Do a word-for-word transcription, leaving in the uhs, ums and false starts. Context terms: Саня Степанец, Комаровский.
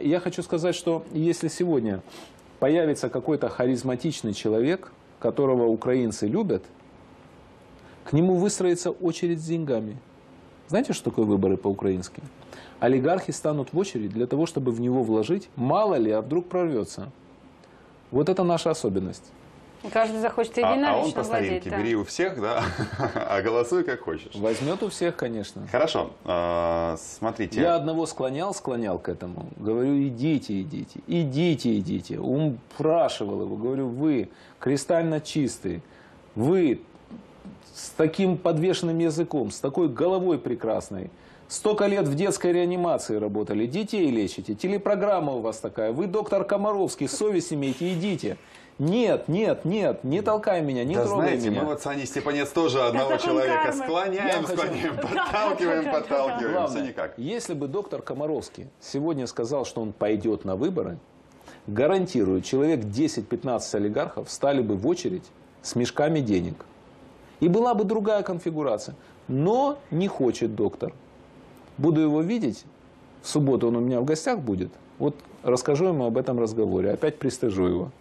Я хочу сказать, что если сегодня появится какой-то харизматичный человек, которого украинцы любят, к нему выстроится очередь с деньгами. Знаете, что такое выборы по-украински? Олигархи станут в очередь для того, чтобы в него вложить. Мало ли, а вдруг прорвется. Вот это наша особенность. Каждый захочет единолично владеть. А он по старинке, да. Бери у всех, да, а голосуй как хочешь. Возьмет у всех, конечно. Хорошо, а, смотрите. Я одного склонял, склонял к этому. Говорю, идите, идите, идите, идите. Упрашивал его, говорю, вы кристально чистые, вы с таким подвешенным языком, с такой головой прекрасной. Столько лет в детской реанимации работали, детей лечите, телепрограмма у вас такая, вы доктор Комаровский, совесть имейте, идите. Нет, нет, нет, не толкай меня, не да трогай знаете, меня. Мы вот Саня Степанец тоже одного да, человека склоняем, склоняем, хочу... подталкиваем, да, подталкиваем, да, да. Все никак. Если бы доктор Комаровский сегодня сказал, что он пойдет на выборы, гарантирую, человек десять-пятнадцать олигархов встали бы в очередь с мешками денег. И была бы другая конфигурация. Но не хочет доктор. Буду его видеть, в субботу он у меня в гостях будет, вот расскажу ему об этом разговоре, опять пристыжу его.